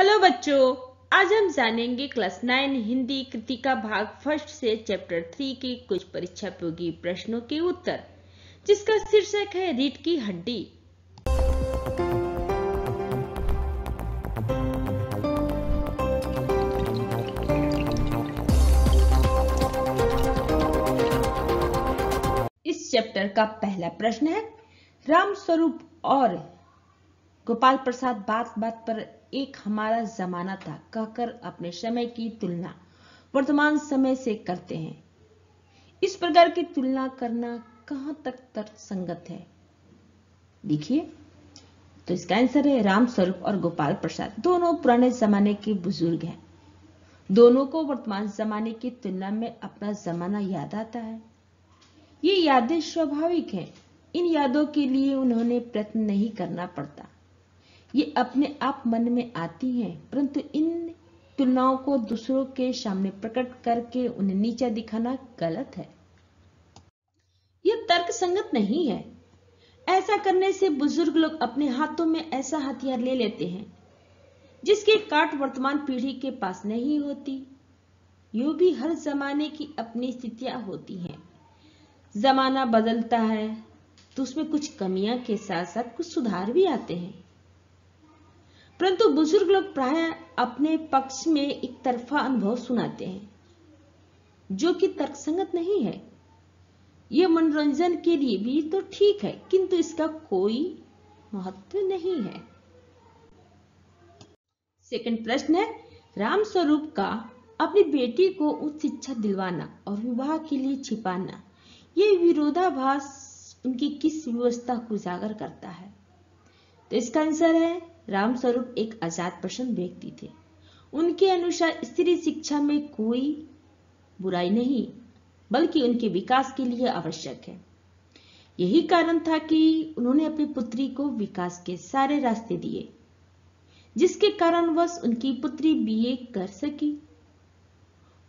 Hello बच्चों, आज हम जानेंगे क्लास 9 हिंदी कृतिका भाग फर्स्ट से चैप्टर 3 के कुछ परीक्षा उपयोगी प्रश्नों के उत्तर, जिसका शीर्षक है रीढ़ की हड्डी। इस चैप्टर का पहला प्रश्न है, रामस्वरूप और गोपाल प्रसाद बात बात पर एक हमारा जमाना था कहकर अपने समय की तुलना वर्तमान समय से करते हैं। इस प्रकार की तुलना करना कहां तक तर्कसंगत है? देखिए, तो इसका आंसर है रामस्वरूप और गोपाल प्रसाद दोनों पुराने जमाने के बुजुर्ग हैं। दोनों को वर्तमान जमाने की तुलना में अपना जमाना याद आता है। ये यादें स्वाभाविक हैं। इन यादों के लिए उन्होंने प्रयत्न नहीं करना पड़ता, ये अपने आप मन में आती हैं, परंतु इन तुलनाओं को दूसरों के सामने प्रकट करके उन्हें नीचा दिखाना गलत है। यह तर्कसंगत नहीं है। ऐसा करने से बुजुर्ग लोग अपने हाथों में ऐसा हथियार ले लेते हैं जिसकी काट वर्तमान पीढ़ी के पास नहीं होती। यूं भी हर जमाने की अपनी स्थितियां होती हैं। जमाना बदलता है तो उसमें कुछ कमियां के साथ साथ कुछ सुधार भी आते हैं, परंतु बुजुर्ग लोग प्रायः अपने पक्ष में एक तरफा अनुभव सुनाते हैं, जो कि तर्कसंगत नहीं है। यह मनोरंजन के लिए भी तो ठीक है, किंतु इसका कोई महत्व नहीं है। सेकंड प्रश्न है, रामस्वरूप का अपनी बेटी को उच्च शिक्षा दिलवाना और विवाह के लिए छिपाना, यह विरोधाभास उनकी किस व्यवस्था को उजागर करता है? तो इसका आंसर है, रामस्वरूप एक आजाद पसंद व्यक्ति थे। उनके अनुसार स्त्री शिक्षा में कोई बुराई नहीं, बल्कि उनके विकास के लिए आवश्यक है। यही कारण था कि उन्होंने अपनी पुत्री को विकास के सारे रास्ते दिए, जिसके कारणवश उनकी पुत्री बीए कर सकी।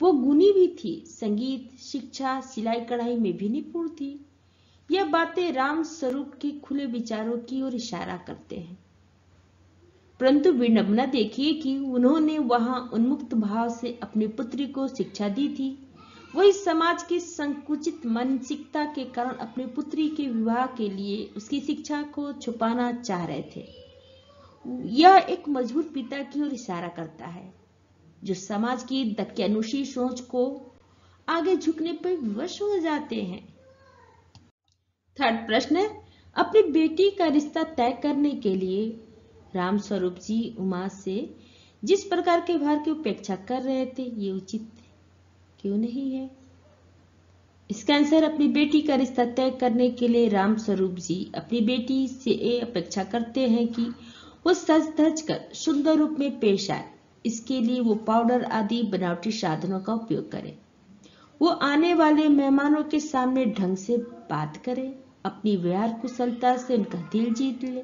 वो गुणी भी थी, संगीत, शिक्षा, सिलाई कढ़ाई में भी निपुण थी। यह बातें रामस्वरूप के खुले विचारों की ओर इशारा करते हैं, परंतु विडंबना देखिए कि उन्होंने वहां उन्मुक्त भाव से अपनी पुत्री को शिक्षा दी थी। वही समाज की संकुचित मानसिकता के कारण अपनी पुत्री के विवाह के लिए उसकी शिक्षा को छुपाना चाह रहे थे। यह एक मजबूत पिता की ओर इशारा करता है, जो समाज की दक्यानुशी सोच को आगे झुकने पर विवश हो जाते हैं। थर्ड प्रश्न है, अपनी बेटी का रिश्ता तय करने के लिए रामस्वरूप जी उमा से जिस प्रकार के भार की अपेक्षा कर रहे थे, ये उचित क्यों नहीं है? इसका आंसर, अपनी बेटी का रिश्ता तय करने के लिए रामस्वरूप जी अपनी बेटी से ये अपेक्षा करते हैं कि वो सज धज कर सुंदर रूप में पेश आए। इसके लिए वो पाउडर आदि बनावटी साधनों का उपयोग करें, वो आने वाले मेहमानों के सामने ढंग से बात करें, अपनी व्यवहार कुशलता से उनका दिल जीत ले,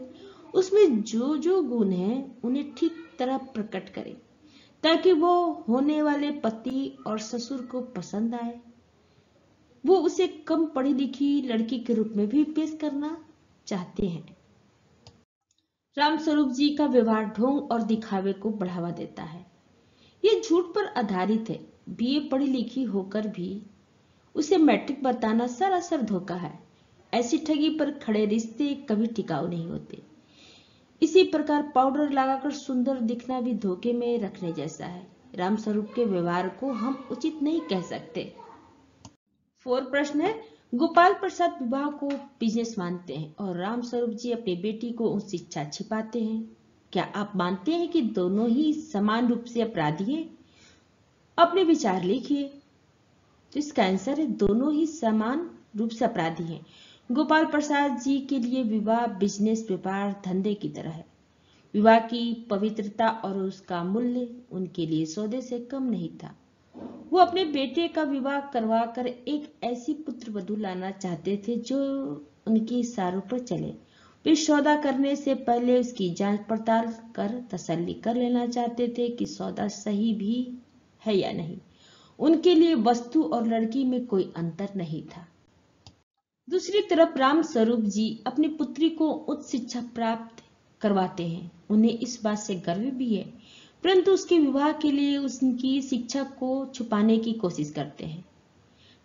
उसमें जो जो गुण है उन्हें ठीक तरह प्रकट करें, ताकि वो होने वाले पति और ससुर को पसंद आए। वो उसे कम पढ़ी लिखी लड़की के रूप में भी पेश करना चाहते हैं। रामस्वरूप जी का व्यवहार ढोंग और दिखावे को बढ़ावा देता है। ये झूठ पर आधारित है। बीए पढ़ी लिखी होकर भी उसे मैट्रिक बताना सरासर धोखा है। ऐसी ठगी पर खड़े रिश्ते कभी टिकाऊ नहीं होते। इसी प्रकार पाउडर लगाकर सुंदर दिखना भी धोखे में रखने जैसा है। रामस्वरूप के व्यवहार को हम उचित नहीं कह सकते। फोर्थ प्रश्न है, गोपाल प्रसाद विवाह को बिजनेस मानते हैं और रामस्वरूप जी अपनी बेटी को शिक्षा छिपाते हैं। क्या आप मानते हैं कि दोनों ही समान रूप से अपराधी हैं? अपने विचार लिखिए। तो इसका आंसर है, दोनों ही समान रूप से अपराधी हैं। गोपाल प्रसाद जी के लिए विवाह बिजनेस, व्यापार, धंधे की तरह है। विवाह की पवित्रता और उसका मूल्य उनके लिए सौदे से कम नहीं था। वो अपने बेटे का विवाह करवाकर एक ऐसी पुत्रवधू लाना चाहते थे जो उनकी इशारों पर चले। वे सौदा करने से पहले उसकी जांच पड़ताल कर तसल्ली कर लेना चाहते थे कि सौदा सही भी है या नहीं। उनके लिए वस्तु और लड़की में कोई अंतर नहीं था। दूसरी तरफ रामस्वरूप जी अपनी पुत्री को उच्च शिक्षा प्राप्त करवाते हैं। उन्हें इस बात से गर्व भी है। परंतु उसके विवाह के लिए उनकी शिक्षा को छुपाने की कोशिश करते हैं।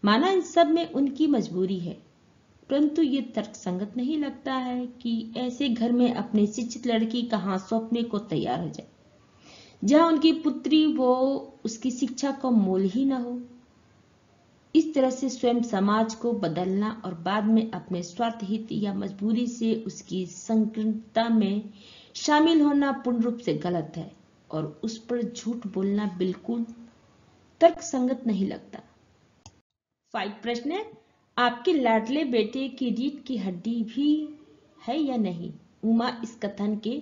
माना इन सब में उनकी मजबूरी है, परंतु ये तर्कसंगत नहीं लगता है कि ऐसे घर में अपनी शिक्षित लड़की कहाँ सौंपने को तैयार हो जाए जहाँ उनकी पुत्री वो उसकी शिक्षा का मोल ही ना हो। इस तरह से स्वयं समाज को बदलना और बाद में अपने स्वार्थ हित या मजबूरी से उसकी संकीर्णता में शामिल होना पूर्ण रूप से गलत है और उस पर झूठ बोलना बिल्कुल तर्कसंगत नहीं लगता। 5 प्रश्न है, आपके लाडले बेटे की रीढ़ की हड्डी भी है या नहीं? उमा इस कथन के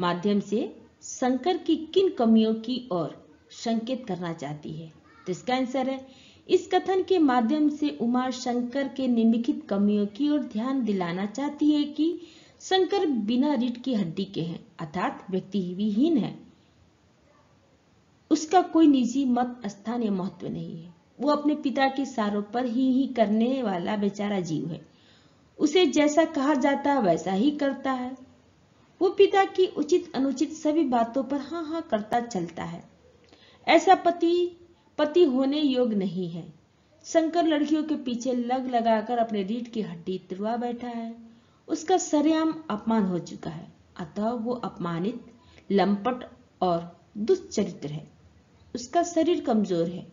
माध्यम से शंकर की किन कमियों की ओर संकेत करना चाहती है? तो इसका आंसर है, इस कथन के माध्यम से उमा शंकर के निम्नलिखित कमियों की ओर ध्यान दिलाना चाहती है कि शंकर बिना रीढ़ की हड्डी के हैं, अर्थात व्यक्तिविहीन है। उसका कोई निजी मत, स्थान या महत्व नहीं है। वो अपने पिता के सारों पर ही करने वाला बेचारा जीव है। उसे जैसा कहा जाता है वैसा ही करता है। वो पिता की उचित अनुचित सभी बातों पर हाँ हाँ करता चलता है। ऐसा पति होने योग्य नहीं है। शंकर लड़कियों के पीछे लगाकर अपने रीढ़ की हड्डी तुड़वा बैठा है। उसका सरेआम अपमान हो चुका है, अतः वो अपमानित, लंपट और दुष्चरित्र है। उसका शरीर कमजोर है,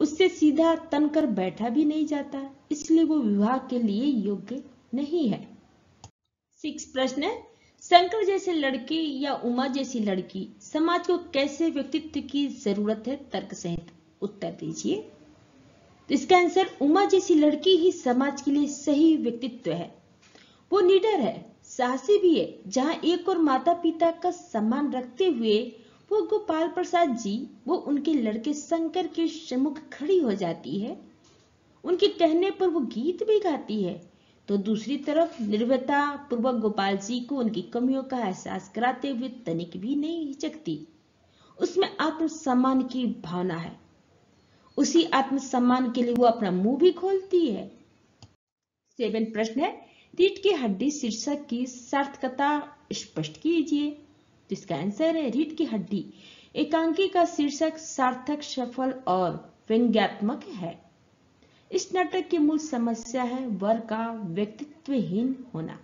उससे सीधा तनकर बैठा भी नहीं जाता, इसलिए वो विवाह के लिए योग्य नहीं है। 6 प्रश्न है, शंकर जैसे लड़के या उमा जैसी लड़की समाज को कैसे व्यक्तित्व की जरूरत है? तर्क सहित उत्तर दीजिए। तो इसका आंसर, उमा जैसी लड़की ही समाज के लिए सही व्यक्तित्व है। वो निडर है, साहसी भी है। जहां एक और माता पिता का सम्मान रखते हुए वो गोपाल प्रसाद जी वो उनके लड़के शंकर के सम्मुख खड़ी हो जाती है। उनके कहने पर वो गीत भी गाती है। तो दूसरी तरफ निर्भयता पूर्वक गोपाल जी को उनकी कमियों का एहसास कराते हुए तनिक भी नहीं हिचकती। उसमें आत्मसम्मान की भावना है। उसी आत्मसम्मान के लिए वो अपना मुंह भी खोलती है। 7 प्रश्न है, रीढ़ की हड्डी शीर्षक की सार्थकता स्पष्ट कीजिए। जिसका आंसर है, रीढ़ की हड्डी एकांकी का शीर्षक सार्थक, सफल और व्यंग्यात्मक है। इस नाटक की मूल समस्या है वर का व्यक्तित्वहीन होना।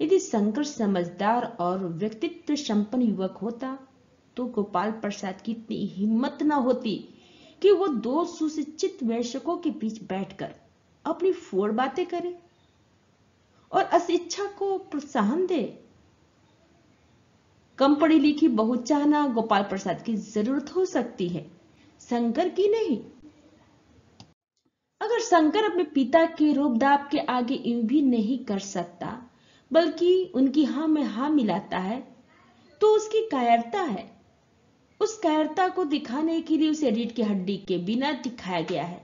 यदि शंकर समझदार और व्यक्तित्व संपन्न युवक होता तो गोपाल प्रसाद की इतनी हिम्मत न होती कि वो दो सुशिक्षित वयस्कों के बीच बैठकर अपनी फोड़ बातें करे और अशिक्षा को प्रोत्साहन दे। कम पढ़ी लिखी बहुचाहना गोपाल प्रसाद की जरूरत हो सकती है, शंकर की नहीं। अगर शंकर अपने पिता के रोब-दाब के आगे यूं भी नहीं कर सकता, बल्कि उनकी हाँ में हाँ मिलाता है, तो उसकी कायरता है। उस कायरता को दिखाने के लिए उसे रीढ़ की हड्डी के बिना दिखाया गया है।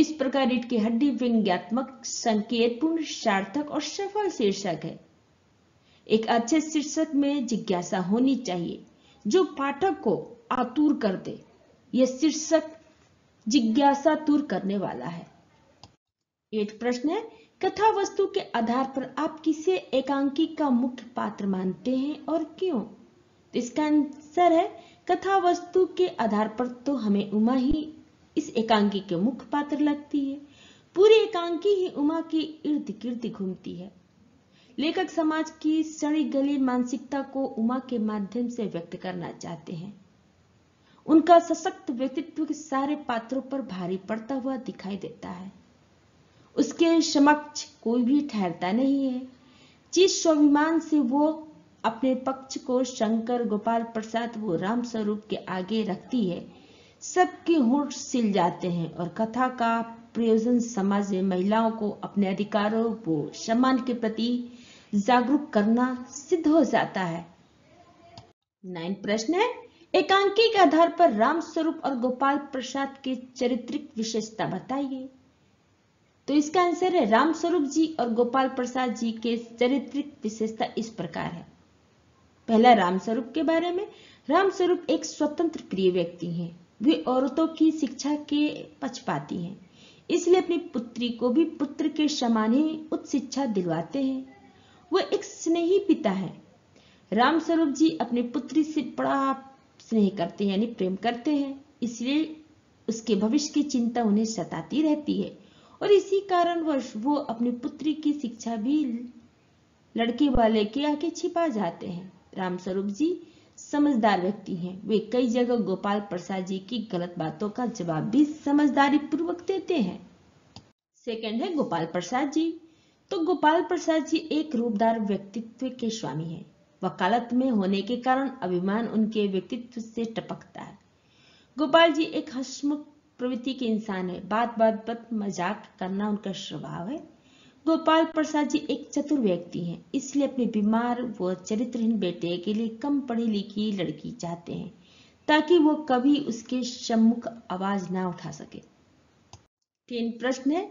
इस प्रकार रीढ़ की हड्डी व्यंग्यात्मक, संकेतपूर्ण, सार्थक और सफल शीर्षक है। एक अच्छे शीर्षक में जिज्ञासा होनी चाहिए जो पाठक को आतुर कर दे। यह शीर्षक जिज्ञासा आतुर करने वाला है। 8 प्रश्न है, कथा वस्तु के आधार पर आप किसे एकांकी का मुख्य पात्र मानते हैं और क्यों? इसका आंसर है, कथा वस्तु के आधार पर तो हमें उमा ही इस एकांकी के मुख्य पात्र लगती है। पूरी एकांकी ही उमा के इर्द गिर्द घूमती है। लेखक समाज की सड़ी गली मानसिकता को उमा के माध्यम से व्यक्त करना चाहते हैं। उनका सशक्त व्यक्तित्व के सारे पात्रों पर भारी पड़ता हुआ दिखाई देता है। उसके समक्ष कोई भी ठहरता नहीं है। जिस स्वाभिमान से वो अपने पक्ष को शंकर, गोपाल प्रसाद वो राम स्वरूप के आगे रखती है, सबके होंठ सिल जाते हैं और कथा का प्रयोजन समाज में महिलाओं को अपने अधिकारों को सम्मान के प्रति जागरूक करना सिद्ध हो जाता है। 9 प्रश्न है, एकांकी के आधार पर राम स्वरूप और गोपाल प्रसाद के चरित्रिक विशेषता बताइए। तो इसका आंसर है, राम स्वरूप जी और गोपाल प्रसाद जी के चरित्रिक विशेषता इस प्रकार है। पहला, राम स्वरूप के बारे में। राम स्वरूप एक स्वतंत्र प्रिय व्यक्ति हैं। वे औरतों की शिक्षा के पक्षपाती हैं, इसलिए अपनी पुत्री को भी पुत्र के समान ही उच्च शिक्षा दिलवाते हैं। वह एक स्नेही पिता है। रामस्वरूप जी अपनी पुत्री से बड़ा स्नेह करते हैं यानी प्रेम करते हैं, इसलिए उसके भविष्य की चिंता उन्हें सताती रहती है और इसी कारणवश वो अपनी पुत्री की शिक्षा भी लड़के वाले के आगे छिपा जाते हैं। रामस्वरूप जी समझदार व्यक्ति हैं, वे कई जगह गोपाल प्रसाद जी की गलत बातों का जवाब भी समझदारी पूर्वक देते हैं। सेकंड है गोपाल प्रसाद जी। तो गोपाल प्रसाद जी एक रूपदार व्यक्तित्व के स्वामी हैं। वकालत में होने के कारण अभिमान उनके व्यक्तित्व से टपकता है। गोपाल जी एक हंसमुख प्रवृत्ति के इंसान है, बात बात पर मजाक करना उनका स्वभाव है। गोपाल प्रसाद जी एक चतुर व्यक्ति हैं, इसलिए अपने बीमार व चरित्रहीन बेटे के लिए कम पढ़ी लिखी लड़की चाहते हैं ताकि वो कभी उसके सम्मुख आवाज ना उठा सके। 3 प्रश्न है,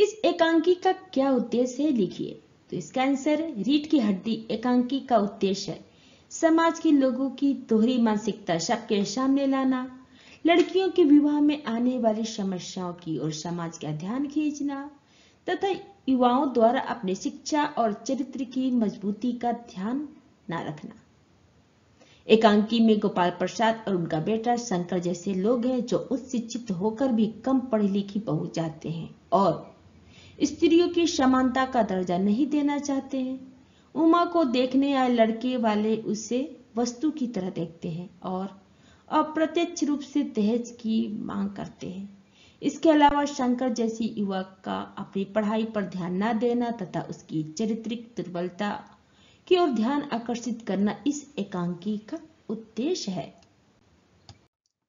इस एकांकिका का क्या उद्देश्य है लिखिए। तो इसका आंसर है रीढ़ की हड्डी एकांकी का उद्देश्य है समाज के लोगों की दोहरी मानसिकता सबके सामने लाना, लड़कियों के विवाह में आने वाली समस्याओं की और समाज का ध्यान खींचना तथा युवाओं द्वारा अपने शिक्षा और चरित्र की मजबूती का ध्यान न रखना। एकांकी में गोपाल प्रसाद और उनका बेटा शंकर जैसे लोग हैं जो उच्च शिक्षित होकर भी कम पढ़ी लिखी बहू चाहते हैं और स्त्रियों की समानता का दर्जा नहीं देना चाहते हैं। उमा को देखने आए लड़के वाले उसे वस्तु की तरह देखते हैं और अप्रत्यक्ष रूप से दहेज की मांग करते हैं। इसके अलावा शंकर जैसी युवा का अपनी पढ़ाई पर ध्यान न देना तथा उसकी चरित्रिक दुर्बलता की ओर ध्यान आकर्षित करना इस एकांकी का उद्देश्य है।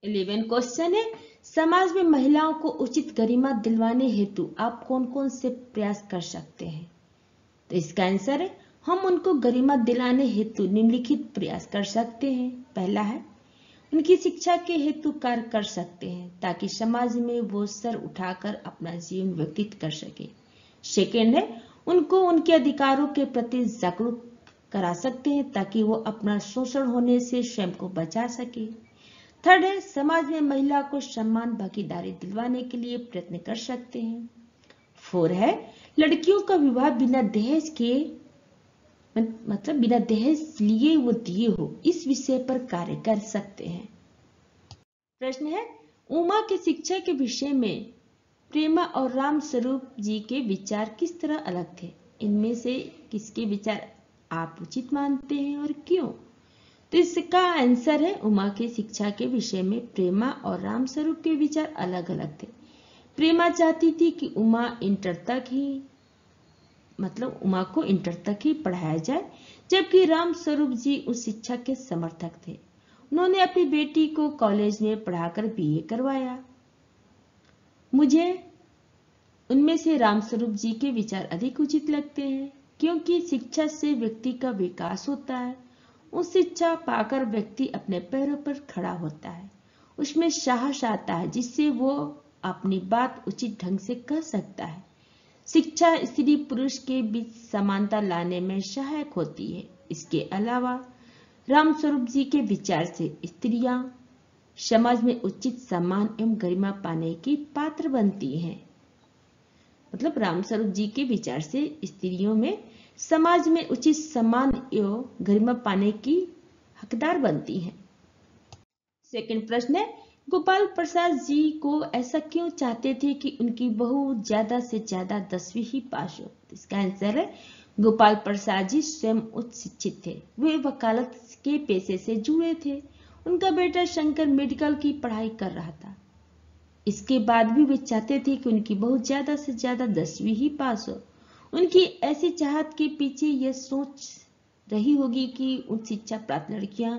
11 क्वेश्चन है, समाज में महिलाओं को उचित गरिमा दिलवाने हेतु आप कौन कौन से प्रयास कर सकते हैं। तो इसका आंसर है हम उनको गरिमा दिलाने हेतु निम्नलिखित प्रयास कर सकते हैं। पहला है उनकी शिक्षा के हेतु कार्य कर सकते हैं ताकि समाज में वो सर उठाकर अपना जीवन व्यतीत कर सके। सेकेंड है उनको उनके अधिकारों के प्रति जागरूक करा सकते हैं ताकि वो अपना शोषण होने से स्वयं को बचा सके। थर्ड है समाज में महिला को सम्मान भागीदारी दिलवाने के लिए प्रयत्न कर सकते हैं। 4 है लड़कियों का विवाह बिना दहेज के बिना दहेज लिए वो दिए हो इस विषय पर कार्य कर सकते हैं। प्रश्न है उमा के शिक्षा के विषय में प्रेमा और रामस्वरूप जी के विचार किस तरह अलग थे, इनमें से किसके विचार आप उचित मानते हैं और क्यों। तो इसका आंसर है उमा के शिक्षा के विषय में प्रेमा और रामस्वरूप के विचार अलग अलग थे। प्रेमा चाहती थी कि उमा इंटर तक ही उमा को इंटर तक ही पढ़ाया जाए, जबकि रामस्वरूप जी उस शिक्षा के समर्थक थे। उन्होंने अपनी बेटी को कॉलेज में पढ़ाकर बीए करवाया। मुझे उनमें से रामस्वरूप जी के विचार अधिक उचित लगते हैं क्योंकि शिक्षा से व्यक्ति का विकास होता है। उस शिक्षा पाकर व्यक्ति अपने पैरों पर खड़ा होता है, उसमें साहस आता है जिससे वो अपनी बात उचित ढंग से कह सकता है। शिक्षा स्त्री पुरुष के बीच समानता लाने में सहायक होती है। इसके अलावा रामस्वरूप जी के विचार से स्त्रियां समाज में उचित सम्मान एवं गरिमा पाने की पात्र बनती हैं। रामस्वरूप जी के विचार से स्त्रियों में समाज में उचित सम्मान एवं गरिमा पाने की हकदार बनती हैं। सेकंड प्रश्न है गोपाल प्रसाद जी को ऐसा क्यों चाहते थे कि उनकी बहू ज्यादा से ज्यादा 10वीं ही पास हो। इसका आंसर है गोपाल प्रसाद जी स्वयं उच्च शिक्षित थे, वे वकालत के पेशे से जुड़े थे। उनका बेटा शंकर मेडिकल की पढ़ाई कर रहा था, इसके बाद भी वे चाहते थे कि उनकी बहू ज्यादा से ज्यादा 10वीं ही पास हो। उनकी ऐसी चाहत के पीछे यह सोच रही होगी कि उच्च शिक्षा प्राप्त लड़कियां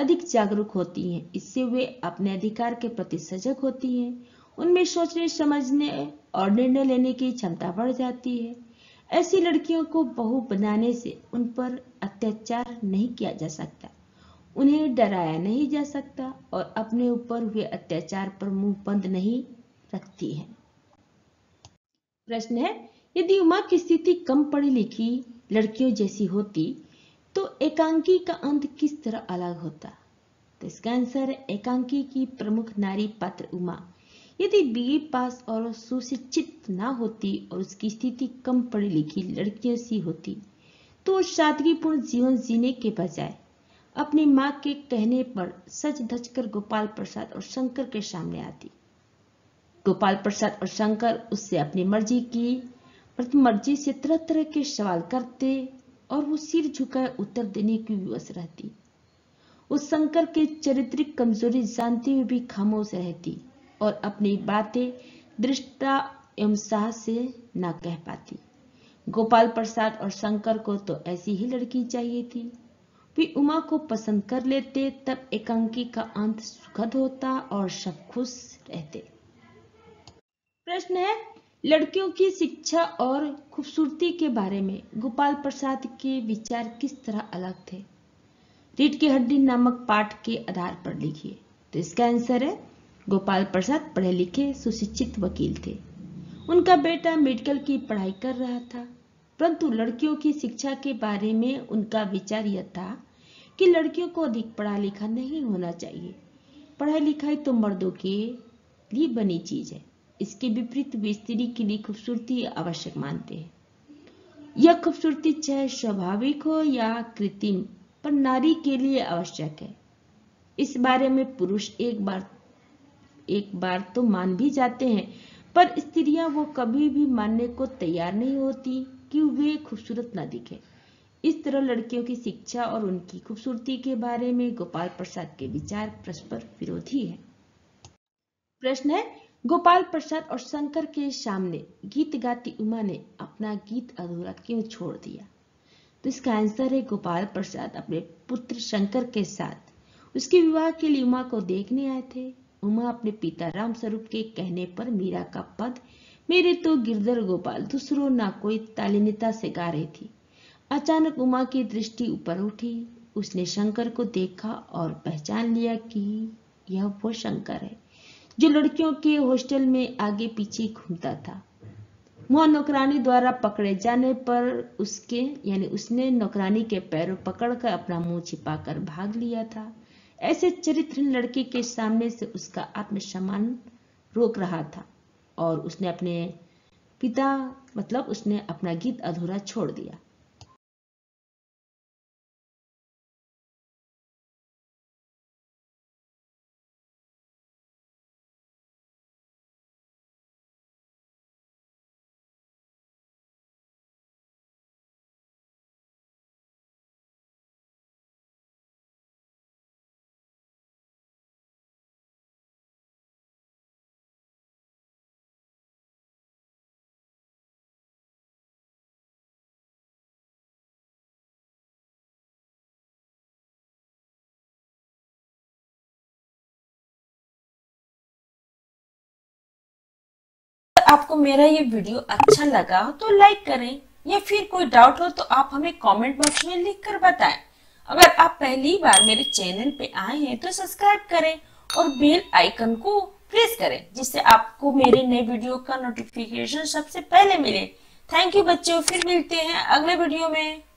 अधिक जागरूक होती हैं, इससे वे अपने अधिकार के प्रति सजग होती हैं, उनमें सोचने समझने और निर्णय लेने की क्षमता बढ़ जाती है। ऐसी लड़कियों को बहू बनाने से उन पर अत्याचार नहीं किया जा सकता, उन्हें डराया नहीं जा सकता और अपने ऊपर हुए अत्याचार पर मुंह बंद नहीं रखती है। प्रश्न है यदि उमा की स्थिति कम पढ़ी लिखी लड़कियों जैसी होती तो एकांकी का अंत किस तरह अलग होता। तो इसका आंसर है एकांकी की प्रमुख नारी पात्र उमा यदि बीए पास और सुशिक्षित ना होती और उसकी स्थिति कम पढ़ी लिखी लड़कियों सी होती तो सादगीपूर्ण जीवन जीने के बजाय अपनी मां के कहने पर सच धजकर गोपाल प्रसाद और शंकर के सामने आती। गोपाल प्रसाद और शंकर उससे अपनी मर्जी की मर्जी से तरह तरह के सवाल करते और वो सिर झुकाए उत्तर देने की विवश रहती। उस शंकर के चरित्रिक कमजोरी जानते हुए भी खामोश रहती और अपनी बातें दृष्टा एवं साह से ना कह पाती। गोपाल प्रसाद और शंकर को तो ऐसी ही लड़की चाहिए थी। वे उमा को पसंद कर लेते तब एकांकी का अंत सुखद होता और सब खुश रहते। प्रश्न है लड़कियों की शिक्षा और खूबसूरती के बारे में गोपाल प्रसाद के विचार किस तरह अलग थे। रीढ़ की हड्डी नामक पाठ के आधार पर लिखिए। तो इसका आंसर है गोपाल प्रसाद पढ़े लिखे सुशिक्षित वकील थे। उनका बेटा मेडिकल की पढ़ाई कर रहा था, परंतु लड़कियों की शिक्षा के बारे में उनका विचार यह था कि लड़कियों को अधिक पढ़ा लिखा नहीं होना चाहिए। पढ़ाई लिखाई तो मर्दों के लिए बनी चीज है। इसके विपरीत वे स्त्री के लिए खूबसूरती आवश्यक मानते हैं। यह खूबसूरती चाहे स्वाभाविक हो या कृत्रिम, पर नारी के लिए आवश्यक है। इस बारे में पुरुष एक बार तो मान भी जाते हैं, पर स्त्रियां वो कभी भी मानने को तैयार नहीं होती कि वे खूबसूरत ना दिखे। इस तरह लड़कियों की शिक्षा और उनकी खूबसूरती के बारे में गोपाल प्रसाद के विचार परस्पर विरोधी है। प्रश्न है गोपाल प्रसाद और शंकर के सामने गीत गाती उमा ने अपना गीत अधूरा क्यों छोड़ दिया। तो इसका आंसर है गोपाल प्रसाद अपने पुत्र शंकर के साथ उसके विवाह के लिए उमा को देखने आए थे। उमा अपने पिता राम स्वरूप के कहने पर मीरा का पद मेरे तो गिरधर गोपाल दूसरों ना कोई तालिनिता से गा रही थी। अचानक उमा की दृष्टि ऊपर उठी। उसने शंकर को देखा और पहचान लिया कि यह वो शंकर है जो लड़कियों के हॉस्टल में आगे पीछे घूमता था। वह नौकरानी द्वारा पकड़े जाने पर उसने नौकरानी के पैरों पकड़कर अपना मुंह छिपाकर भाग लिया था। ऐसे चरित्रहीन लड़के के सामने से उसका आत्मसम्मान रोक रहा था और उसने अपना गीत अधूरा छोड़ दिया। आपको मेरा ये वीडियो अच्छा लगा हो तो लाइक करें, या फिर कोई डाउट हो तो आप हमें कमेंट बॉक्स में लिखकर बताएं। अगर आप पहली बार मेरे चैनल पे आए हैं तो सब्सक्राइब करें और बेल आइकन को प्रेस करें, जिससे आपको मेरे नए वीडियो का नोटिफिकेशन सबसे पहले मिले। थैंक यू बच्चों, फिर मिलते हैं अगले वीडियो में।